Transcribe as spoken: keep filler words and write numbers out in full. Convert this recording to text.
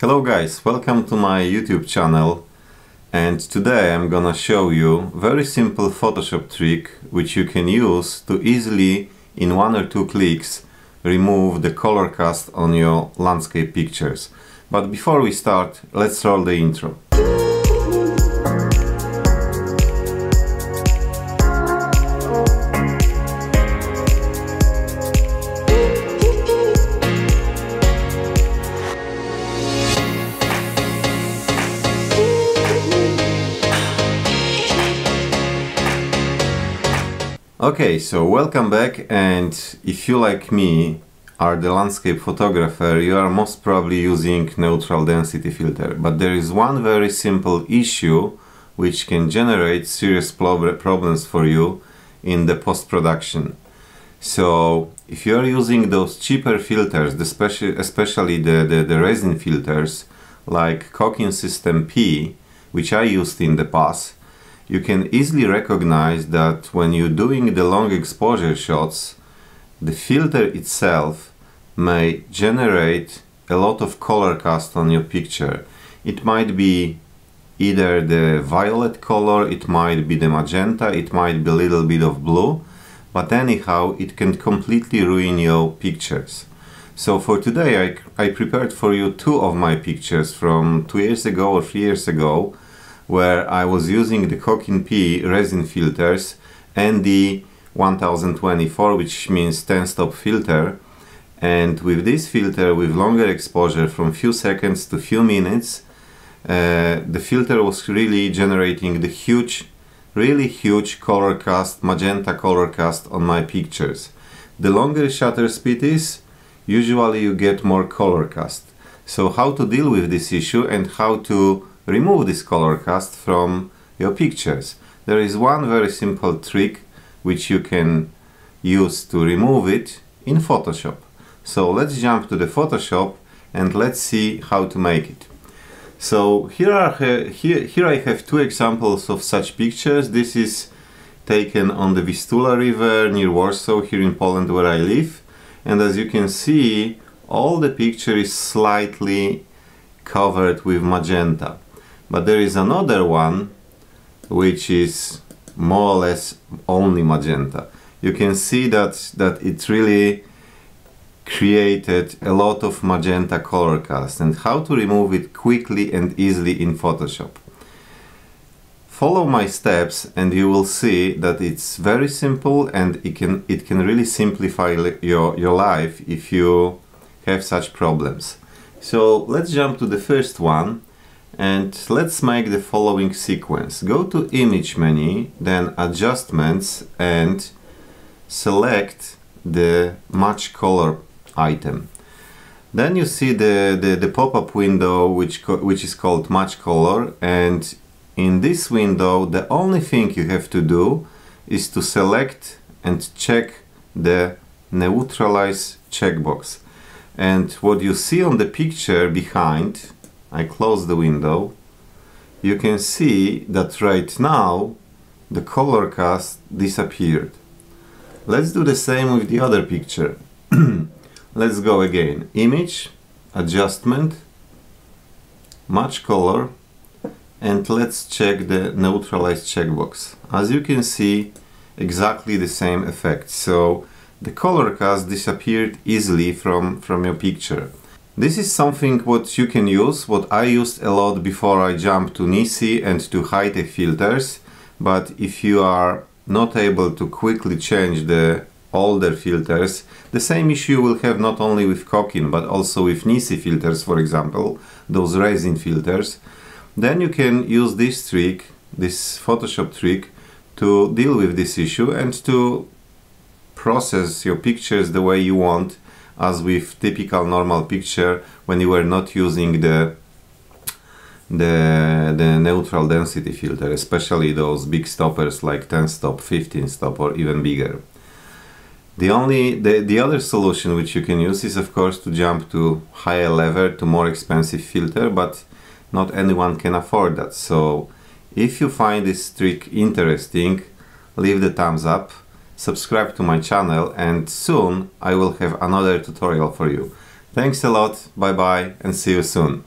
Hello guys, welcome to my YouTube channel, and today I'm gonna show you very simple Photoshop trick which you can use to easily in one or two clicks remove the color cast on your landscape pictures. But before we start, let's roll the intro. Okay, so welcome back, and if you like me are the landscape photographer, you are most probably using neutral density filter. But there is one very simple issue which can generate serious problems for you in the post-production. So if you are using those cheaper filters, especially the, the, the resin filters like Cokin System P, which I used in the past, you can easily recognize that when you're doing the long exposure shots, the filter itself may generate a lot of color cast on your picture. It might be either the violet color, it might be the magenta, it might be a little bit of blue, but anyhow it can completely ruin your pictures. So for today I, I prepared for you two of my pictures from two years ago or three years ago, where I was using the Cokin P resin filters and the one thousand twenty-four, which means ten stop filter. And with this filter, with longer exposure from few seconds to few minutes, uh, the filter was really generating the huge, really huge color cast, magenta color cast on my pictures. The longer shutter speed is, usually you get more color cast. So how to deal with this issue and how to remove this color cast from your pictures? There is one very simple trick which you can use to remove it in Photoshop. So let's jump to the Photoshop and let's see how to make it. So here, are, here, here I have two examples of such pictures. This is taken on the Vistula River near Warsaw, here in Poland where I live. And as you can see, all the picture is slightly covered with magenta. But there is another one which is more or less only magenta. You can see that, that it really created a lot of magenta color cast, and how to remove it quickly and easily in Photoshop. Follow my steps and you will see that it's very simple, and it can, it can really simplify your, your life if you have such problems. So let's jump to the first one. And let's make the following sequence. Go to Image menu, then Adjustments, and select the Match Color item. Then you see the, the, the pop-up window which, which is called Match Color, and in this window the only thing you have to do is to select and check the Neutralize checkbox. And what you see on the picture behind, I close the window, you can see that right now the color cast disappeared. Let's do the same with the other picture. Let's go again. Image, Adjustment, Match Color, and let's check the Neutralize checkbox. As you can see, exactly the same effect. So the color cast disappeared easily from, from your picture. This is something what you can use, what I used a lot before I jumped to NISI and to high-tech filters. But if you are not able to quickly change the older filters, the same issue will have not only with Cokin, but also with NISI filters, for example, those resin filters, then you can use this trick, this Photoshop trick, to deal with this issue and to process your pictures the way you want, as with typical normal picture when you were not using the, the, the neutral density filter, especially those big stoppers like ten stop, fifteen stop or even bigger. The only, the, the other solution which you can use is of course to jump to higher level, to more expensive filter, but not anyone can afford that. So if you find this trick interesting, leave the thumbs up. Subscribe to my channel, and soon I will have another tutorial for you. Thanks a lot, bye bye, and see you soon.